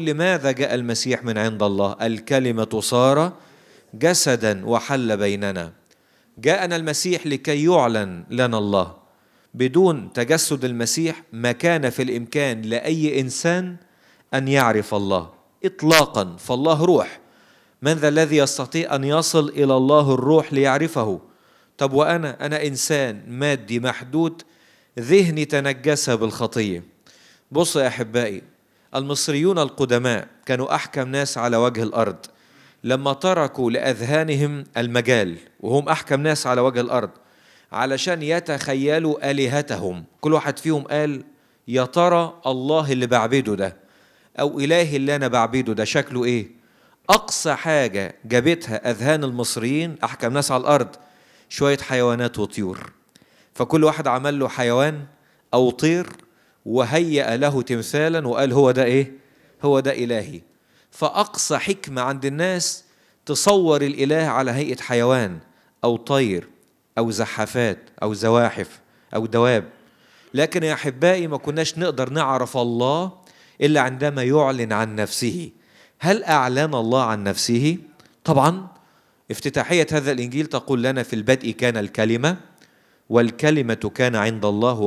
لماذا جاء المسيح من عند الله؟ الكلمة صار جسدا وحل بيننا. جاءنا المسيح لكي يعلن لنا الله. بدون تجسد المسيح ما كان في الإمكان لأي إنسان أن يعرف الله إطلاقا، فالله روح. من ذا الذي يستطيع أن يصل إلى الله الروح ليعرفه؟ طب وأنا إنسان مادي محدود، ذهني تنجس بالخطية. بص يا أحبائي، المصريون القدماء كانوا أحكم ناس على وجه الأرض لما تركوا لأذهانهم المجال، وهم أحكم ناس على وجه الأرض علشان يتخيلوا آلهتهم. كل واحد فيهم قال يا ترى الله اللي بعبده ده أو إلهي اللي أنا بعبده ده شكله إيه؟ أقصى حاجة جابتها أذهان المصريين أحكم ناس على الأرض شوية حيوانات وطيور، فكل واحد عمل له حيوان أو طير وهيأ له تمثالا وقال هو ده إيه؟ هو ده إلهي. فأقصى حكمة عند الناس تصور الإله على هيئة حيوان أو طير أو زحافات أو زواحف أو دواب. لكن يا أحبائي ما كناش نقدر نعرف الله إلا عندما يعلن عن نفسه. هل أعلن الله عن نفسه؟ طبعا. افتتاحية هذا الإنجيل تقول لنا في البدء كان الكلمة، والكلمة كان عند الله،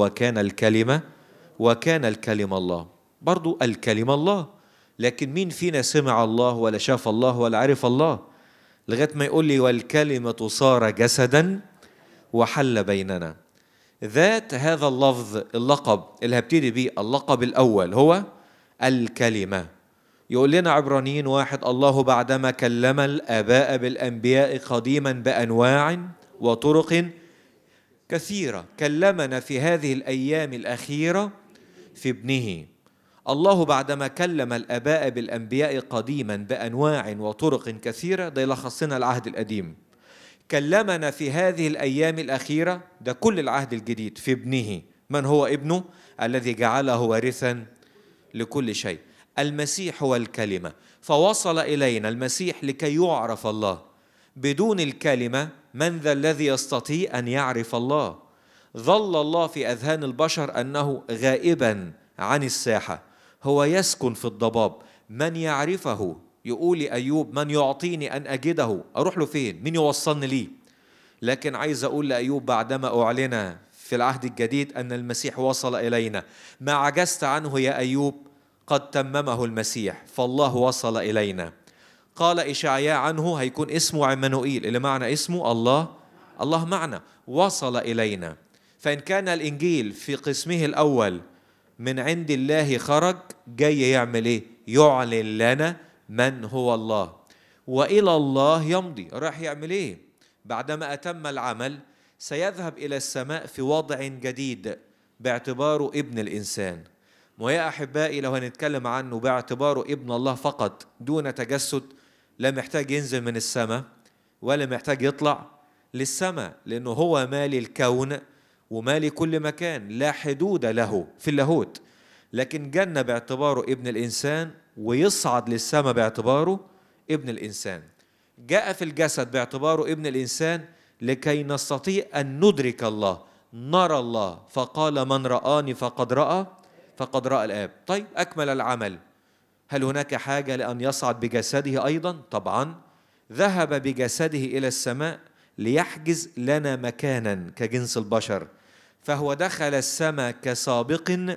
وكان الكلمة الله. برضو الكلمة الله، لكن مين فينا سمع الله ولا شاف الله ولا عرف الله؟ لغاية ما يقول لي والكلمة صار جسدا وحل بيننا. ذات هذا اللفظ، اللقب اللي هبتدي بيه، اللقب الأول هو الكلمة. يقول لنا عبرانيين واحد: الله بعدما كلم الآباء بالأنبياء قديما بأنواع وطرق كثيرة كلمنا في هذه الأيام الأخيرة في ابنه. الله بعدما كلم الآباء بالأنبياء قديما بأنواع وطرق كثيرة، ده يلخص لنا العهد القديم. كلمنا في هذه الأيام الأخيرة، ده كل العهد الجديد، في ابنه. من هو ابنه؟ الذي جعله وارثا لكل شيء. المسيح هو الكلمة، فوصل إلينا المسيح لكي يعرف الله. بدون الكلمة من ذا الذي يستطيع أن يعرف الله؟ ظل الله في أذهان البشر أنه غائبا عن الساحة، هو يسكن في الضباب. من يعرفه؟ يقول أيوب: من يعطيني أن أجده؟ أروح له فين؟ من يوصلني ليه؟ لكن عايز أقول لأيوب بعدما أعلن في العهد الجديد أن المسيح وصل إلينا: ما عجزت عنه يا أيوب قد تممه المسيح. فالله وصل إلينا. قال إشعياء عنه هيكون اسمه عمانوئيل، اللي معنى اسمه الله، الله معنا، وصل إلينا. فإن كان الإنجيل في قسمه الأول من عند الله خرج، جاي يعمل إيه؟ يعلن لنا من هو الله. وإلى الله يمضي، راح يعمل إيه؟ بعدما أتم العمل سيذهب إلى السماء في وضع جديد باعتباره ابن الإنسان. ويا أحبائي لو هنتكلم عنه باعتباره ابن الله فقط دون تجسد، لا محتاج ينزل من السماء ولا محتاج يطلع للسماء، لأنه هو مالي الكون ومالي كل مكان، لا حدود له في اللاهوت. لكن جنة باعتباره ابن الإنسان، ويصعد للسماء باعتباره ابن الإنسان. جاء في الجسد باعتباره ابن الإنسان لكي نستطيع أن ندرك الله، نرى الله. فقال: من رآني فقد رأى الآب. طيب، أكمل العمل. هل هناك حاجة لأن يصعد بجسده أيضا؟ طبعا. ذهب بجسده إلى السماء ليحجز لنا مكانا كجنس البشر، فهو دخل السماء كسابق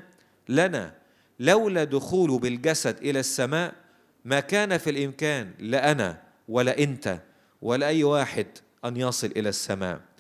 لنا. لولا دخوله بالجسد إلى السماء ما كان في الإمكان لا أنا ولا أنت ولا أي واحد أن يصل إلى السماء.